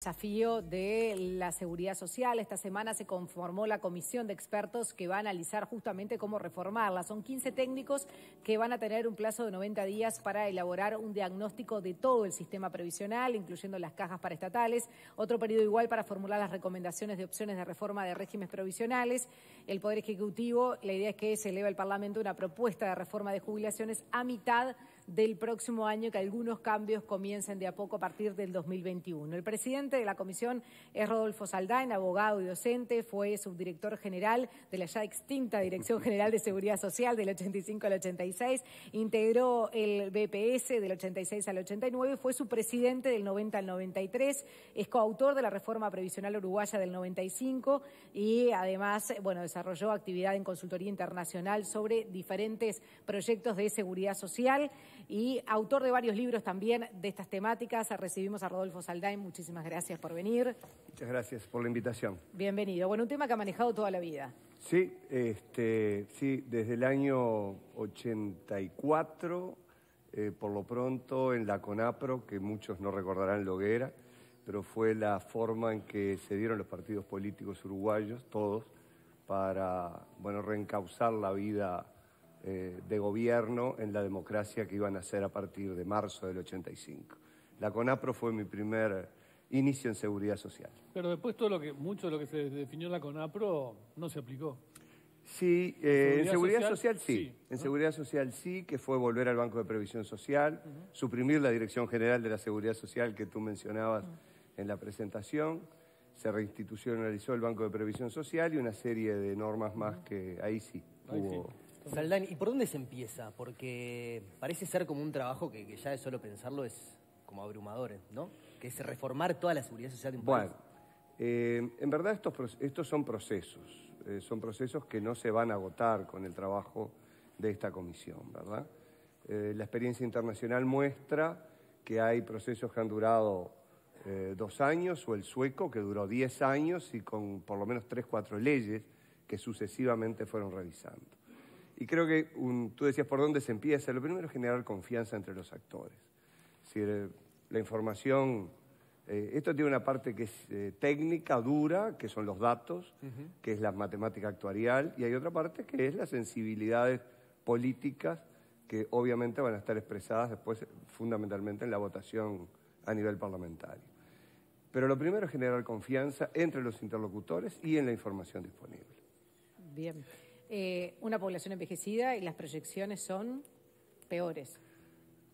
Desafío de la seguridad social. Esta semana se conformó la comisión de expertos que va a analizar justamente cómo reformarla. Son 15 técnicos que van a tener un plazo de 90 días para elaborar un diagnóstico de todo el sistema previsional, incluyendo las cajas paraestatales. Otro periodo igual para formular las recomendaciones de opciones de reforma de regímenes provisionales. El Poder Ejecutivo, la idea es que se eleve al Parlamento una propuesta de reforma de jubilaciones a mitad del próximo año, que algunos cambios comiencen de a poco a partir del 2021. El presidente de la comisión es Rodolfo Saldaín, abogado y docente, fue subdirector general de la ya extinta Dirección General de Seguridad Social del 85 al 86, integró el BPS del 86 al 89, fue su presidente del 90 al 93, es coautor de la reforma previsional uruguaya del 95 y además, bueno, desarrolló actividad en consultoría internacional sobre diferentes proyectos de seguridad social y autor de varios libros también de estas temáticas. Recibimos a Rodolfo Saldaín, muchísimas gracias por venir. Muchas gracias por la invitación. Bienvenido. Bueno, un tema que ha manejado toda la vida. Sí, desde el año 84, por lo pronto, en la CONAPRO, que muchos no recordarán lo que era, pero fue la forma en que se dieron los partidos políticos uruguayos, todos, para, bueno, reencauzar la vida de gobierno en la democracia que iban a hacer a partir de marzo del 85. La CONAPRO fue mi primer inicio en seguridad social. Pero después mucho de lo que se definió en la CONAPRO no se aplicó. Sí, en seguridad social sí, que fue volver al Banco de Previsión Social, suprimir la Dirección General de la Seguridad Social que tú mencionabas en la presentación, se reinstitucionalizó el Banco de Previsión Social y una serie de normas más que ahí sí hubo... Saldaín, ¿y por dónde se empieza? Porque parece ser como un trabajo que ya de solo pensarlo es como abrumador, ¿no? Que es reformar toda la seguridad social de un país. Bueno, en verdad estos son procesos que no se van a agotar con el trabajo de esta comisión, ¿verdad? La experiencia internacional muestra que hay procesos que han durado 2 años, o el sueco, que duró 10 años y con por lo menos 3 o 4 leyes que sucesivamente fueron revisando. Y creo que tú decías por dónde se empieza. Lo primero es generar confianza entre los actores. Es decir, la información, esto tiene una parte que es técnica, dura, que son los datos, que es la matemática actuarial, y hay otra parte que es las sensibilidades políticas que obviamente van a estar expresadas después fundamentalmente en la votación a nivel parlamentario. Pero lo primero es generar confianza entre los interlocutores y en la información disponible. Bien. Una población envejecida y las proyecciones son peores.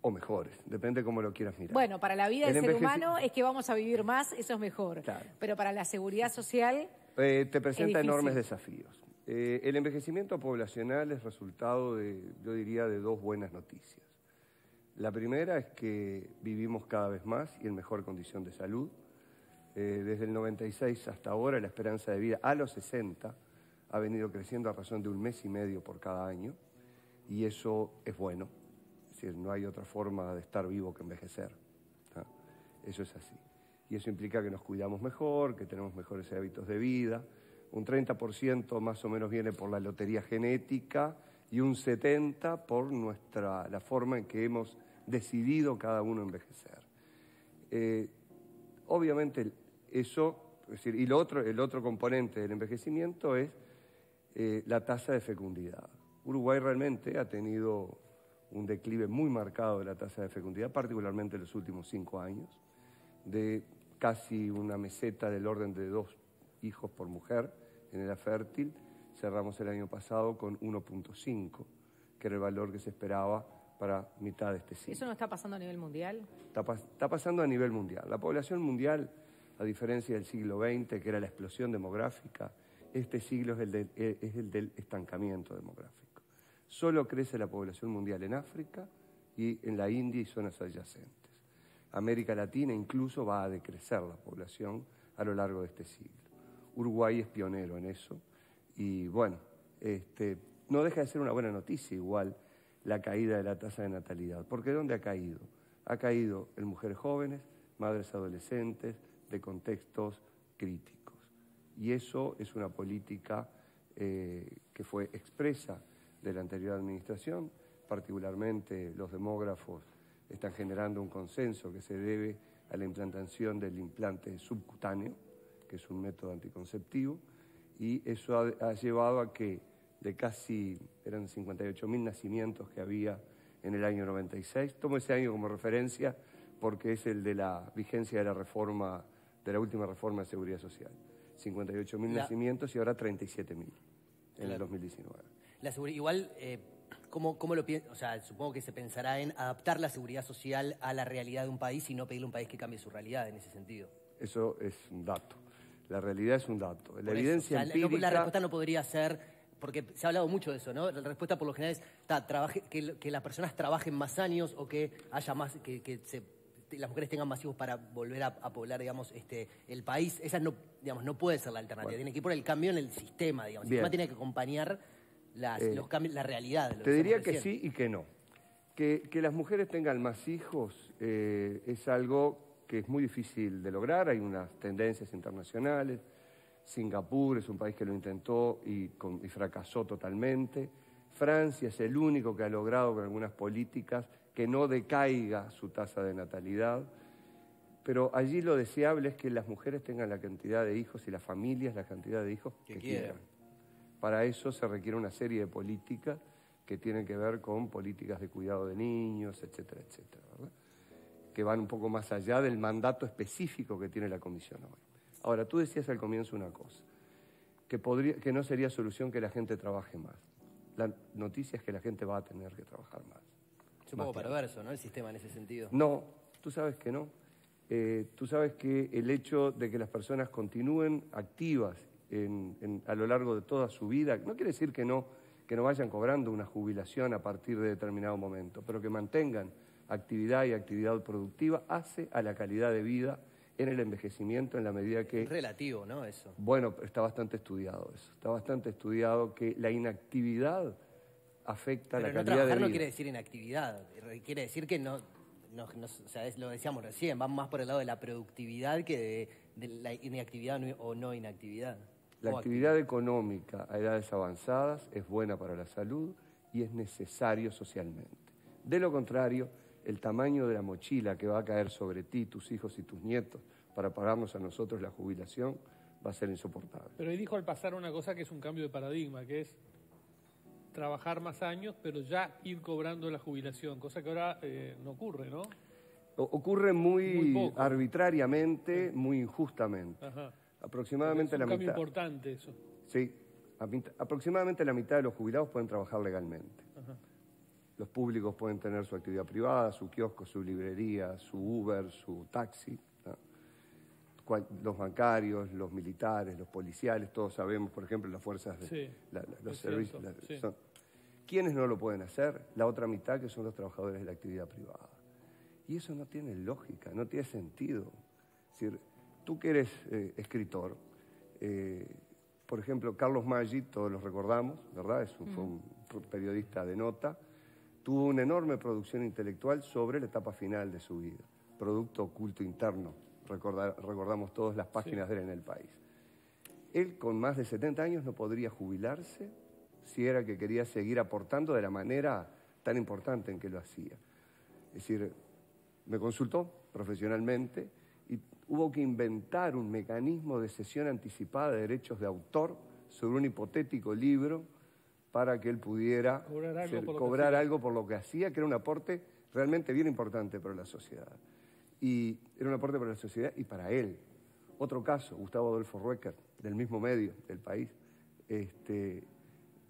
O mejores, depende cómo lo quieras mirar. Bueno, para la vida del ser humano es que vamos a vivir más, eso es mejor. Claro. Pero para la seguridad social... te presenta enormes desafíos. El envejecimiento poblacional es resultado de, yo diría, de 2 buenas noticias. La primera es que vivimos cada vez más y en mejor condición de salud. Desde el 96 hasta ahora la esperanza de vida a los 60 ha venido creciendo a razón de 1,5 meses por cada año. Y eso es bueno. Es decir, no hay otra forma de estar vivo que envejecer. ¿No? Eso es así. Y eso implica que nos cuidamos mejor, que tenemos mejores hábitos de vida. Un 30% más o menos viene por la lotería genética y un 70% por la forma en que hemos decidido cada uno envejecer. Obviamente eso... Es decir, y el otro componente del envejecimiento es la tasa de fecundidad. Uruguay realmente ha tenido... un declive muy marcado de la tasa de fecundidad, particularmente en los últimos 5 años, de casi una meseta del orden de 2 hijos por mujer en edad fértil. Cerramos el año pasado con 1.5, que era el valor que se esperaba para mitad de este siglo. ¿Eso no está pasando a nivel mundial? Está pasando a nivel mundial. La población mundial, a diferencia del siglo XX, que era la explosión demográfica, este siglo es el del estancamiento demográfico. Solo crece la población mundial en África y en la India y zonas adyacentes. América Latina incluso va a decrecer la población a lo largo de este siglo. Uruguay es pionero en eso y, bueno, no deja de ser una buena noticia igual la caída de la tasa de natalidad. Porque ¿dónde ha caído? Ha caído en mujeres jóvenes, madres adolescentes, de contextos críticos. Y eso es una política que fue expresa de la anterior administración, particularmente los demógrafos están generando un consenso que se debe a la implantación del implante subcutáneo, que es un método anticonceptivo, y eso ha llevado a que de casi, eran 58.000 nacimientos que había en el año 96, tomo ese año como referencia porque es el de la vigencia de la reforma, de la última reforma de Seguridad Social. 58.000 nacimientos y ahora 37.000 en el 2019. Igual, ¿cómo lo piensas? O sea, supongo que se pensará en adaptar la seguridad social a la realidad de un país y no pedirle a un país que cambie su realidad en ese sentido. Eso es un dato. La realidad es un dato. La evidencia empírica... La respuesta no podría ser... Porque se ha hablado mucho de eso, ¿no? La respuesta por lo general es que las personas trabajen más años o que haya más... las mujeres tengan masivos para volver a poblar, digamos, el país. Esa no, digamos, no puede ser la alternativa. Bueno. Tiene que ir por el cambio en el sistema, digamos. El sistema tiene que acompañar los cambios, la realidad. Te diría que sí y que no. Que las mujeres tengan más hijos es algo que es muy difícil de lograr. Hay unas tendencias internacionales. Singapur es un país que lo intentó y fracasó totalmente. Francia es el único que ha logrado con algunas políticas que no decaiga su tasa de natalidad, pero allí lo deseable es que las mujeres tengan la cantidad de hijos y las familias la cantidad de hijos que quieran. Para eso se requiere una serie de políticas que tienen que ver con políticas de cuidado de niños, etcétera, etcétera, ¿verdad? Que van un poco más allá del mandato específico que tiene la Comisión hoy. Ahora, tú decías al comienzo una cosa, que no sería solución que la gente trabaje más. La noticia es que la gente va a tener que trabajar más. Es un poco perverso, ¿no?, el sistema en ese sentido. No, tú sabes que no. Tú sabes que el hecho de que las personas continúen activas a lo largo de toda su vida, no quiere decir que no vayan cobrando una jubilación a partir de determinado momento, pero que mantengan actividad y actividad productiva hace a la calidad de vida en el envejecimiento en la medida que... Es relativo, ¿no?, eso. Bueno, está bastante estudiado eso. Está bastante estudiado que la inactividad afecta la calidad de vida. Pero no trabajar no quiere decir inactividad, quiere decir que no, o sea, lo decíamos recién, van más por el lado de la productividad que de la inactividad o no inactividad. La actividad económica a edades avanzadas es buena para la salud y es necesario socialmente. De lo contrario, el tamaño de la mochila que va a caer sobre ti, tus hijos y tus nietos para pagarnos a nosotros la jubilación va a ser insoportable. Pero él dijo al pasar una cosa que es un cambio de paradigma, que es trabajar más años, pero ya ir cobrando la jubilación, cosa que ahora no ocurre, ¿no? Ocurre muy arbitrariamente, muy injustamente. Ajá. Aproximadamente la mitad. Es un cambio importante eso. Sí, aproximadamente la mitad de los jubilados pueden trabajar legalmente. Ajá. Los públicos pueden tener su actividad privada, su kiosco, su librería, su Uber, su taxi, ¿no? Los bancarios, los militares, los policiales, todos sabemos, por ejemplo, las fuerzas de los servicios. ¿Quiénes no lo pueden hacer? La otra mitad, que son los trabajadores de la actividad privada. Y eso no tiene lógica, no tiene sentido. Es decir, tú que eres escritor, por ejemplo, Carlos Maggi, todos los recordamos, ¿verdad? Fue un periodista de nota. Tuvo una enorme producción intelectual sobre la etapa final de su vida. Producto oculto interno. Recordamos todas las páginas de él en El País. Él, con más de 70 años, no podría jubilarse si era que quería seguir aportando de la manera tan importante en que lo hacía. Es decir, me consultó profesionalmente y hubo que inventar un mecanismo de cesión anticipada de derechos de autor sobre un hipotético libro para que él pudiera cobrar algo por lo que hacía, que era un aporte realmente bien importante para la sociedad. Y era un aporte para la sociedad y para él. Otro caso, Gustavo Adolfo Ruecker, del mismo medio, del País,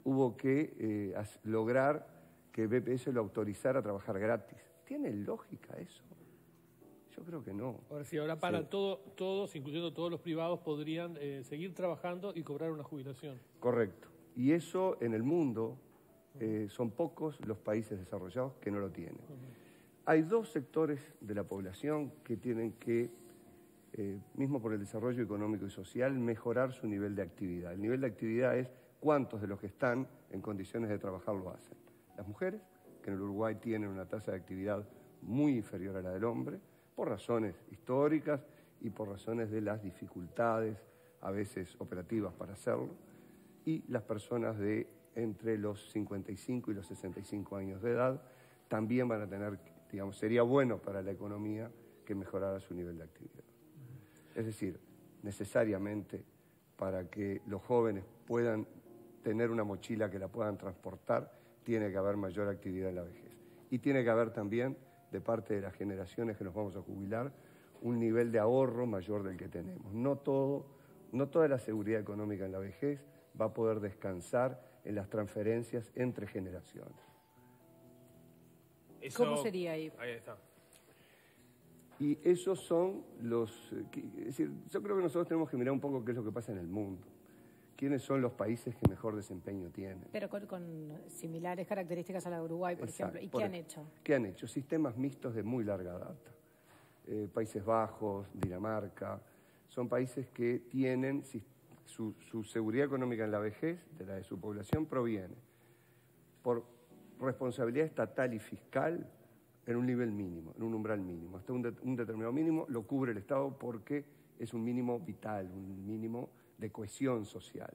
hubo que lograr que BPS lo autorizara a trabajar gratis. ¿Tiene lógica eso? Yo creo que no. Ahora sí, ahora para todos, incluyendo todos los privados, podrían seguir trabajando y cobrar una jubilación. Correcto. Y eso en el mundo son pocos los países desarrollados que no lo tienen. Hay dos sectores de la población que tienen que, mismo por el desarrollo económico y social, mejorar su nivel de actividad. El nivel de actividad es cuántos de los que están en condiciones de trabajar lo hacen. Las mujeres, que en el Uruguay tienen una tasa de actividad muy inferior a la del hombre, por razones históricas y por razones de las dificultades, a veces operativas, para hacerlo. Y las personas de entre los 55 y los 65 años de edad también van a tener, digamos, sería bueno para la economía que mejorara su nivel de actividad. Es decir, necesariamente para que los jóvenes puedan tener una mochila que la puedan transportar, tiene que haber mayor actividad en la vejez. Y tiene que haber también, de parte de las generaciones que nos vamos a jubilar, un nivel de ahorro mayor del que tenemos. No toda la seguridad económica en la vejez va a poder descansar en las transferencias entre generaciones. Eso, ¿cómo sería ahí? Ahí está. Y esos son los... Es decir, yo creo que nosotros tenemos que mirar un poco qué es lo que pasa en el mundo. ¿Quiénes son los países que mejor desempeño tienen? Pero con similares características a la de Uruguay, por exacto, ejemplo. ¿Y qué han hecho? ¿Qué han hecho? Sistemas mixtos de muy larga data. Países Bajos, Dinamarca, son países que tienen... Su seguridad económica en la vejez, de la de su población, proviene por responsabilidad estatal y fiscal en un nivel mínimo, en un umbral mínimo. Hasta un determinado mínimo lo cubre el Estado porque es un mínimo vital, un mínimo de cohesión social.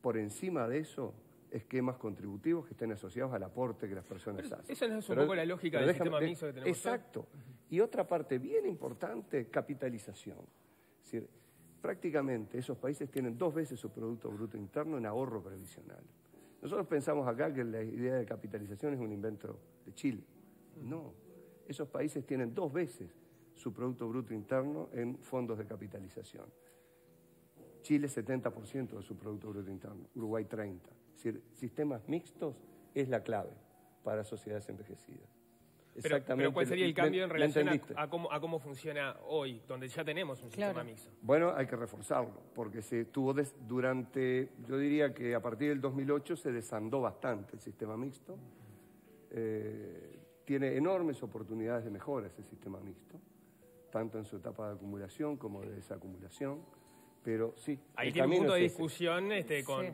Por encima de eso, esquemas contributivos que estén asociados al aporte que las personas hacen. Esa no es un poco la lógica del sistema mixto que tenemos. Exacto. Y otra parte bien importante, capitalización. Es decir, prácticamente esos países tienen 2 veces su Producto Bruto Interno en ahorro previsional. Nosotros pensamos acá que la idea de capitalización es un invento de Chile. No, esos países tienen 2 veces su Producto Bruto Interno en fondos de capitalización. Chile 70% de su Producto Bruto Interno, Uruguay 30%. Es decir, sistemas mixtos es la clave para sociedades envejecidas. Pero ¿cuál sería el cambio en relación a cómo funciona hoy, donde ya tenemos un sistema mixto? Bueno, hay que reforzarlo, porque se tuvo durante, yo diría que a partir del 2008 se desandó bastante el sistema mixto. Tiene enormes oportunidades de mejora ese sistema mixto, tanto en su etapa de acumulación como de desacumulación. Pero sí. Ahí tiene un punto de discusión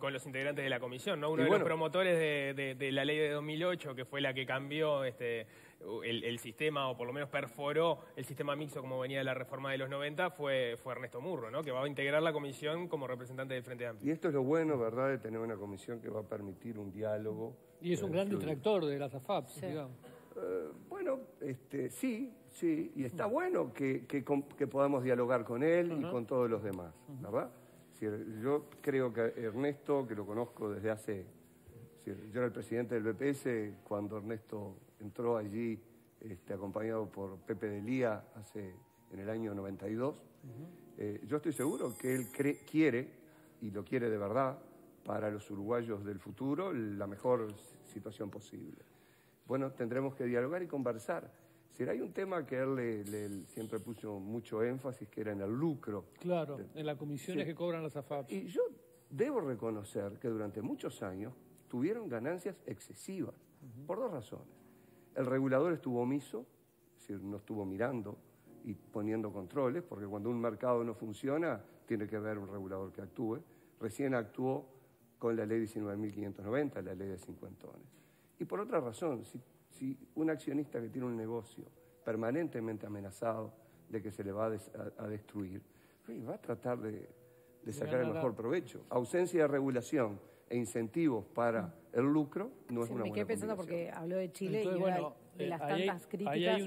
con los integrantes de la comisión, ¿no? Uno de los promotores de la ley de 2008, que fue la que cambió el sistema, o por lo menos perforó el sistema mixto como venía de la reforma de los 90, fue Ernesto Murro, ¿no? Que va a integrar la comisión como representante del Frente Amplio. Y esto es lo bueno, ¿verdad?, de tener una comisión que va a permitir un diálogo. Y es un gran detractor de las AFAPs, digamos. Bueno, sí, y está bueno que podamos dialogar con él y con todos los demás, ¿verdad? Yo creo que Ernesto, que lo conozco desde hace... Yo era el presidente del BPS cuando Ernesto entró allí, acompañado por Pepe de Lía, en el año 92. Yo estoy seguro que él quiere, y lo quiere de verdad, para los uruguayos del futuro, la mejor situación posible. Bueno, tendremos que dialogar y conversar. Hay un tema que él siempre puso mucho énfasis, que era en el lucro. Claro, en las comisiones que cobran las AFAP. Y yo debo reconocer que durante muchos años tuvieron ganancias excesivas, por 2 razones. El regulador estuvo omiso, no estuvo mirando y poniendo controles, porque cuando un mercado no funciona, tiene que haber un regulador que actúe. Recién actuó con la ley 19.590, la ley de cincuentones. Y por otra razón, si un accionista que tiene un negocio permanentemente amenazado de que se le va a destruir, va a tratar de sacar el mejor provecho. Ausencia de regulación e incentivos para el lucro no es una buena combinación. Me quedé pensando porque habló de Chile. Entonces, y bueno, de las tantas críticas. Ahí hay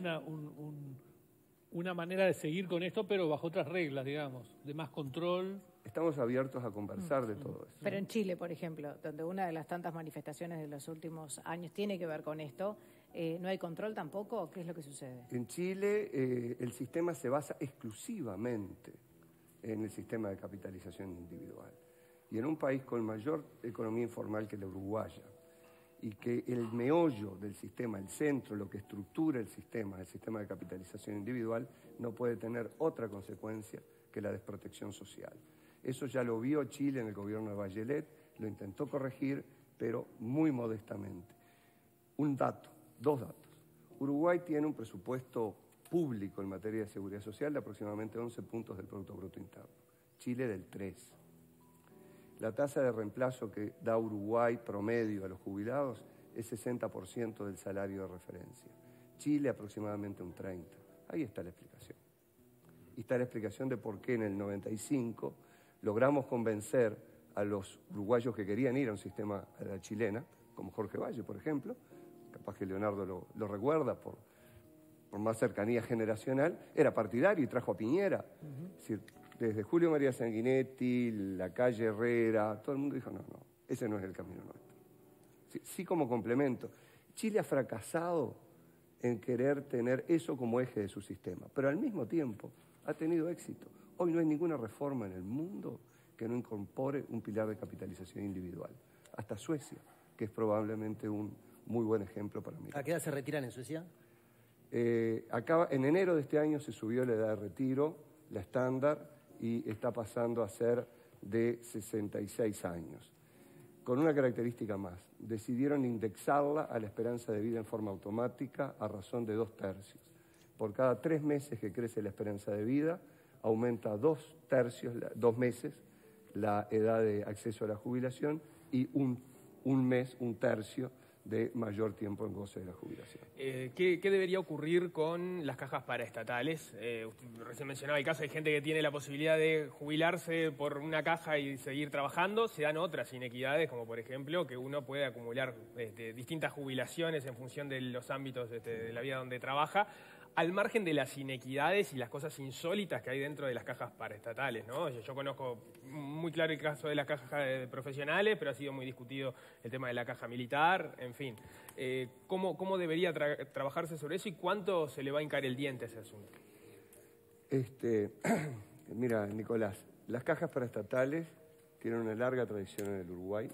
una manera de seguir con esto, pero bajo otras reglas, digamos, de más control. Estamos abiertos a conversar de todo eso. Pero en Chile, por ejemplo, donde una de las tantas manifestaciones de los últimos años tiene que ver con esto, ¿no hay control tampoco? ¿Qué es lo que sucede? En Chile el sistema se basa exclusivamente en el sistema de capitalización individual. Y en un país con mayor economía informal que la uruguaya, y que el meollo del sistema, el centro, lo que estructura el sistema de capitalización individual, no puede tener otra consecuencia que la desprotección social. Eso ya lo vio Chile en el gobierno de Vallelet, lo intentó corregir, pero muy modestamente. Un dato, 2 datos. Uruguay tiene un presupuesto público en materia de seguridad social de aproximadamente 11 puntos del Producto Bruto Interno. Chile del 3. La tasa de reemplazo que da Uruguay promedio a los jubilados es 60% del salario de referencia. Chile aproximadamente un 30%. Ahí está la explicación. Y está la explicación de por qué en el 95... logramos convencer a los uruguayos que querían ir a un sistema a la chilena, como Jorge Valle, por ejemplo, capaz que Leonardo lo recuerda por, por más cercanía generacional, era partidario y trajo a Piñera. Es decir, desde Julio María Sanguinetti, la calle Herrera, todo el mundo dijo, no, no, ese no es el camino nuestro. Sí, sí, como complemento. Chile ha fracasado en querer tener eso como eje de su sistema, pero al mismo tiempo ha tenido éxito. Hoy no hay ninguna reforma en el mundo que no incorpore un pilar de capitalización individual. Hasta Suecia, que es probablemente un muy buen ejemplo para mí. ¿A qué edad se retiran en Suecia? Acaba, en enero de este año se subió la edad de retiro, la estándar, y está pasando a ser de 66 años. Con una característica más, decidieron indexarla a la esperanza de vida en forma automática a razón de 2 tercios. Por cada 3 meses que crece la esperanza de vida, aumenta a 2 meses la edad de acceso a la jubilación y un tercio de mayor tiempo en goce de la jubilación. ¿Qué debería ocurrir con las cajas paraestatales? Usted recién mencionaba el caso, hay gente que tiene la posibilidad de jubilarse por una caja y seguir trabajando, se dan otras inequidades, como por ejemplo que uno puede acumular distintas jubilaciones en función de los ámbitos de la vida donde trabaja, al margen de las inequidades y las cosas insólitas que hay dentro de las cajas paraestatales, ¿no? Yo conozco muy claro el caso de las cajas profesionales, pero ha sido muy discutido el tema de la caja militar, en fin. ¿Cómo debería trabajarse sobre eso y cuánto se le va a hincar el diente a ese asunto? Mira, Nicolás, las cajas paraestatales tienen una larga tradición en el Uruguay.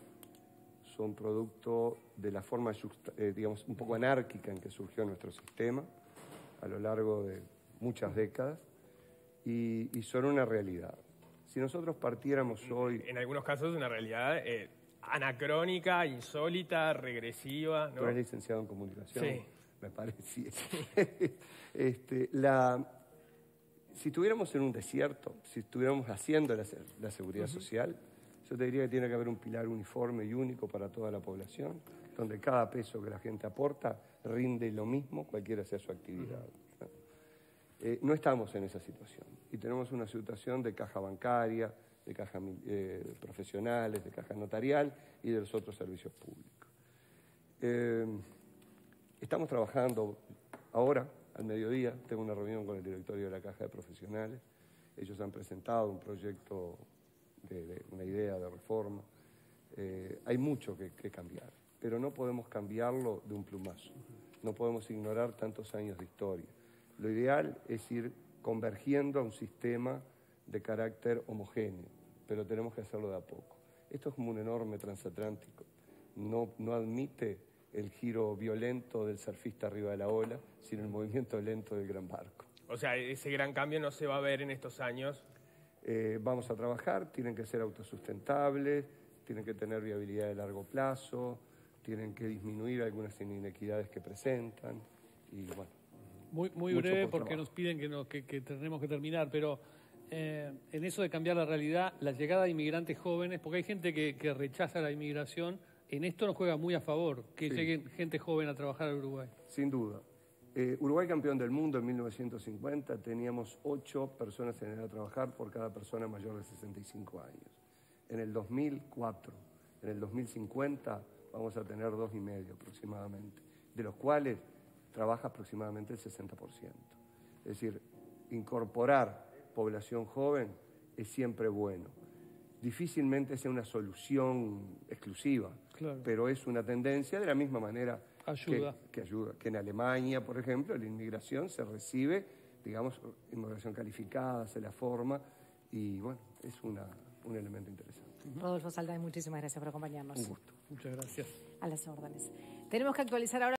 Son producto de la forma, digamos, un poco anárquica en que surgió nuestro sistema a lo largo de muchas décadas, y son una realidad. Si nosotros partiéramos hoy... En algunos casos una realidad anacrónica, insólita, regresiva, ¿no? Tú eres licenciado en comunicación, sí, me parece. Sí. Si estuviéramos en un desierto, si estuviéramos haciendo la seguridad social, yo te diría que tiene que haber un pilar uniforme y único para toda la población, donde cada peso que la gente aporta rinde lo mismo, cualquiera sea su actividad. No estamos en esa situación. Y tenemos una situación de caja bancaria, de caja profesionales, de caja notarial y de los otros servicios públicos. Estamos trabajando ahora, al mediodía, tengo una reunión con el directorio de la Caja de Profesionales. Ellos han presentado un proyecto, una idea de reforma. Hay mucho que cambiar, pero no podemos cambiarlo de un plumazo. No podemos ignorar tantos años de historia. Lo ideal es ir convergiendo a un sistema de carácter homogéneo, pero tenemos que hacerlo de a poco. Esto es como un enorme transatlántico. No admite el giro violento del surfista arriba de la ola, sino el movimiento lento del gran barco. O sea, ese gran cambio no se va a ver en estos años. Vamos a trabajar, tienen que ser autosustentables, tienen que tener viabilidad de largo plazo, tienen que disminuir algunas inequidades que presentan y bueno. Muy breve porque nos piden que tenemos que terminar, pero en eso de cambiar la realidad, la llegada de inmigrantes jóvenes, porque hay gente que rechaza la inmigración, en esto nos juega muy a favor que lleguen gente joven a trabajar a Uruguay. Sin duda. Uruguay campeón del mundo en 1950, teníamos 8 personas en edad de trabajar por cada persona mayor de 65 años. En el 2004, en el 2050... vamos a tener 2,5 aproximadamente, de los cuales trabaja aproximadamente el 60%. Es decir, incorporar población joven es siempre bueno. Difícilmente sea una solución exclusiva, claro, pero es una tendencia de la misma manera ayuda. Que ayuda. Que en Alemania, por ejemplo, la inmigración se recibe, digamos, inmigración calificada, se la forma, y bueno, es un elemento interesante. Rodolfo Saldaín, muchísimas gracias por acompañarnos. Un gusto. Muchas gracias. A las órdenes. Tenemos que actualizar ahora...